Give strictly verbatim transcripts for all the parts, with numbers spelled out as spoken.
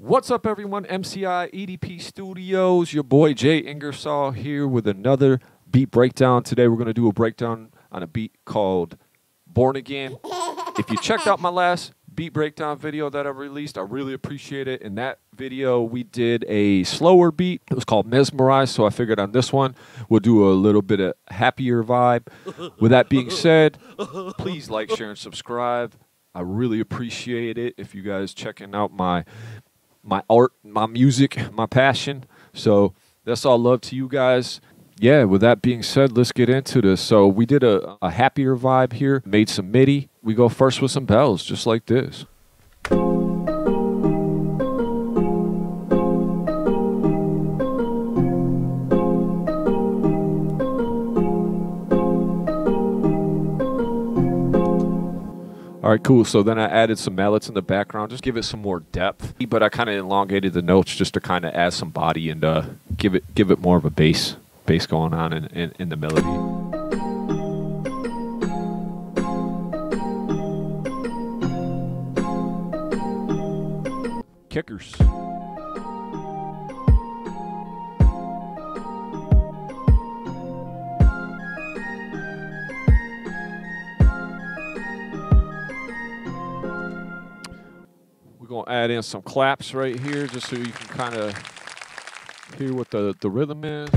What's up, everyone? M C I E D P Studios, your boy Jay Ingersoll here with another beat breakdown. Today we're going to do a breakdown on a beat called Born Again. If you checked out my last beat breakdown video that I released, I really appreciate it. In that video we did a slower beat. It was called Mesmerize, so I figured on this one we'll do a little bit of happier vibe. With that being said, please like, share, and subscribe. I really appreciate it if you guys checking out my my art, my music, my passion. So that's all love to you guys. Yeah, with that being said, let's get into this. So we did a, a happier vibe here, made some MIDI. We go first with some bells, just like this. All right, cool. So then I added some mallets in the background, just give it some more depth. But I kind of elongated the notes just to kind of add some body and uh, give it give it more of a bass bass going on in, in, in the melody. Kickers. We're gonna add in some claps right here just so you can kind of hear what the, the rhythm is.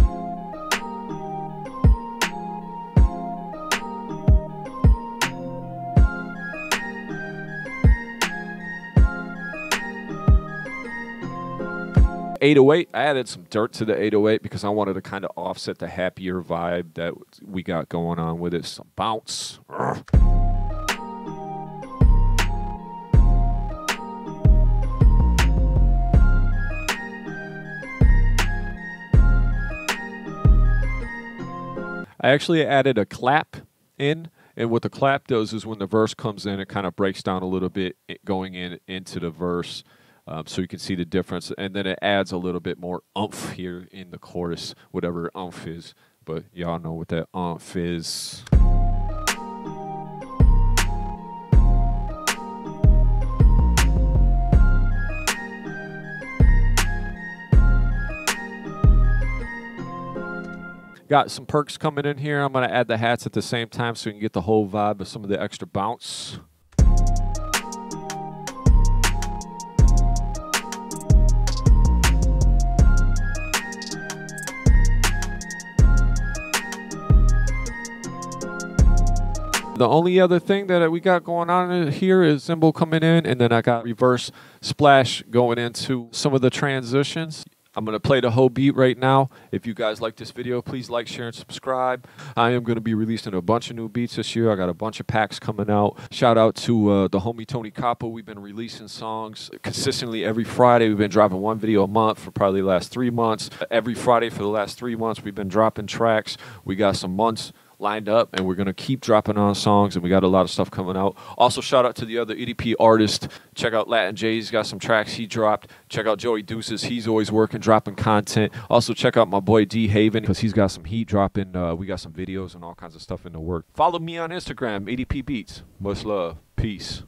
eight oh eight, I added some dirt to the eight oh eight because I wanted to kind of offset the happier vibe that we got going on with it. Some bounce. Urgh. I actually added a clap in, and what the clap does is when the verse comes in, it kind of breaks down a little bit going in into the verse, um, so you can see the difference, and then it adds a little bit more oomph here in the chorus, whatever oomph is, but y'all know what that oomph is. Got some perks coming in here. I'm going to add the hats at the same time so you can get the whole vibe of some of the extra bounce. The only other thing that we got going on here is cymbal coming in, and then I got reverse splash going into some of the transitions. I'm going to play the whole beat right now. If you guys like this video, please like, share, and subscribe. I am going to be releasing a bunch of new beats this year. I got a bunch of packs coming out. Shout out to uh, the homie Tony Kappa. We've been releasing songs consistently every Friday. We've been dropping one video a month for probably the last three months. Every Friday for the last three months, we've been dropping tracks. We got some months lined up, and we're going to keep dropping on songs, and we got a lot of stuff coming out. Also, shout out to the other E D P artists. Check out Latin Jay's got some tracks he dropped. Check out Joey Deuces. He's always working, dropping content. Also, check out my boy D Haven because he's got some heat dropping. Uh, we got some videos and all kinds of stuff in the work. Follow me on Instagram, E D P Beats. Much love. Peace.